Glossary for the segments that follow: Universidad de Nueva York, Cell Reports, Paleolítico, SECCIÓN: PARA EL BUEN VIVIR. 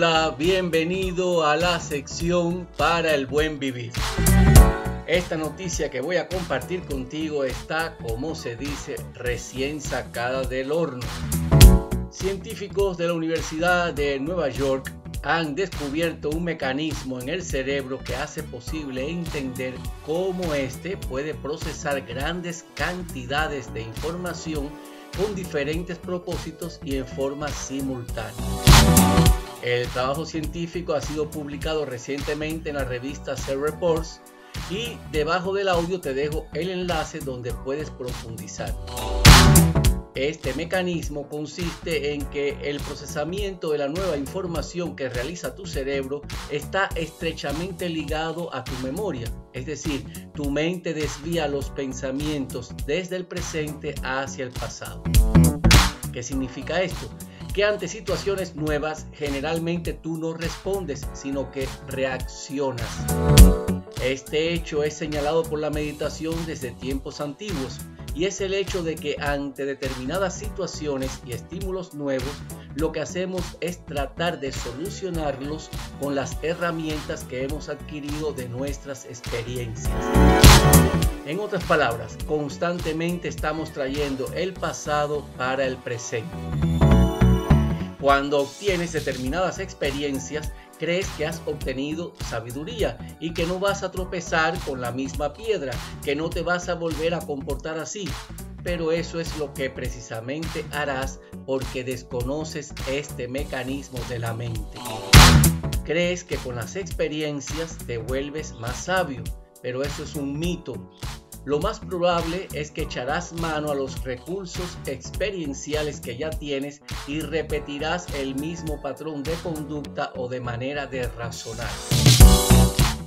Hola, bienvenido a la sección para el buen vivir. Esta noticia que voy a compartir contigo está, como se dice, recién sacada del horno. Científicos de la Universidad de Nueva York han descubierto un mecanismo en el cerebro que hace posible entender cómo éste puede procesar grandes cantidades de información con diferentes propósitos y en forma simultánea. El trabajo científico ha sido publicado recientemente en la revista Cell Reports y debajo del audio te dejo el enlace donde puedes profundizar. Este mecanismo consiste en que el procesamiento de la nueva información que realiza tu cerebro está estrechamente ligado a tu memoria, es decir, tu mente desvía los pensamientos desde el presente hacia el pasado. ¿Qué significa esto? Que ante situaciones nuevas generalmente tú no respondes, sino que reaccionas. Este hecho es señalado por la meditación desde tiempos antiguos. Y es el hecho de que ante determinadas situaciones y estímulos nuevos, lo que hacemos es tratar de solucionarlos con las herramientas que hemos adquirido de nuestras experiencias. En otras palabras, constantemente estamos trayendo el pasado para el presente. Cuando obtienes determinadas experiencias, crees que has obtenido sabiduría y que no vas a tropezar con la misma piedra, que no te vas a volver a comportar así. Pero eso es lo que precisamente harás porque desconoces este mecanismo de la mente. Crees que con las experiencias te vuelves más sabio, pero eso es un mito. Lo más probable es que echarás mano a los recursos experienciales que ya tienes y repetirás el mismo patrón de conducta o de manera de razonar.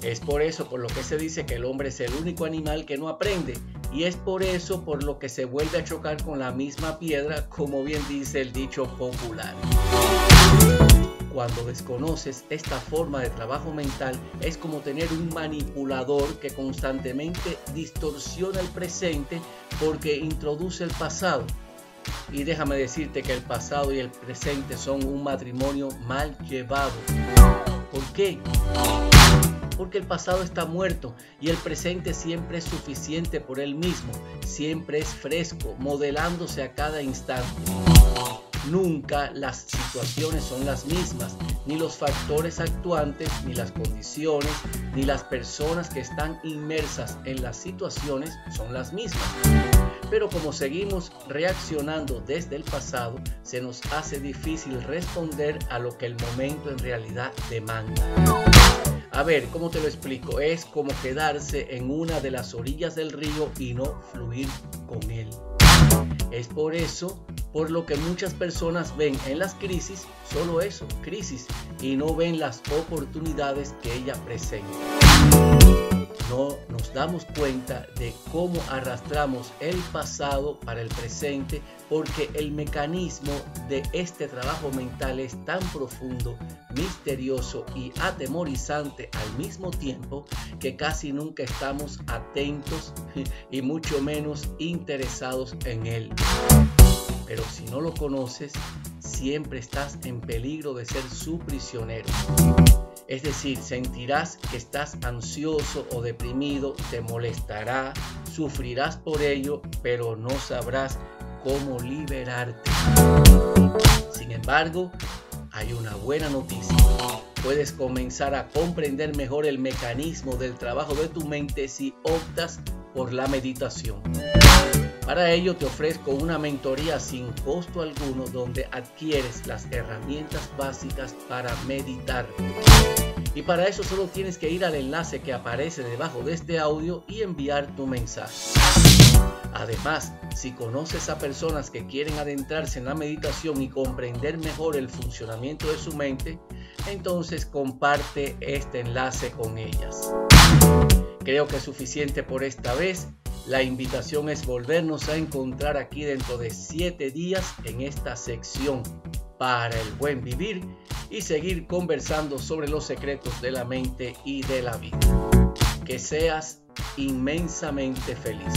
Es por eso por lo que se dice que el hombre es el único animal que no aprende, y es por eso por lo que se vuelve a chocar con la misma piedra, como bien dice el dicho popular. Cuando desconoces esta forma de trabajo mental, es como tener un manipulador que constantemente distorsiona el presente porque introduce el pasado. Y déjame decirte que el pasado y el presente son un matrimonio mal llevado. ¿Por qué? Porque el pasado está muerto y el presente siempre es suficiente por él mismo, siempre es fresco, modelándose a cada instante. Nunca las situaciones son las mismas, ni los factores actuantes, ni las condiciones, ni las personas que están inmersas en las situaciones son las mismas. Pero como seguimos reaccionando desde el pasado, se nos hace difícil responder a lo que el momento en realidad demanda. A ver, ¿cómo te lo explico? Es como quedarse en una de las orillas del río y no fluir con él. Es por eso por lo que muchas personas ven en las crisis solo eso, crisis, y no ven las oportunidades que ella presenta. No nos damos cuenta de cómo arrastramos el pasado para el presente porque el mecanismo de este trabajo mental es tan profundo, misterioso y atemorizante al mismo tiempo que casi nunca estamos atentos y mucho menos interesados en él. Pero si no lo conoces, siempre estás en peligro de ser su prisionero. Es decir, sentirás que estás ansioso o deprimido, te molestará, sufrirás por ello, pero no sabrás cómo liberarte. Sin embargo, hay una buena noticia. Puedes comenzar a comprender mejor el mecanismo del trabajo de tu mente si optas por la meditación. Para ello te ofrezco una mentoría sin costo alguno donde adquieres las herramientas básicas para meditar. Y para eso solo tienes que ir al enlace que aparece debajo de este audio y enviar tu mensaje. Además, si conoces a personas que quieren adentrarse en la meditación y comprender mejor el funcionamiento de su mente, entonces comparte este enlace con ellas. Creo que es suficiente por esta vez. La invitación es volvernos a encontrar aquí dentro de 7 días en esta sección para el buen vivir y seguir conversando sobre los secretos de la mente y de la vida. Que seas inmensamente feliz.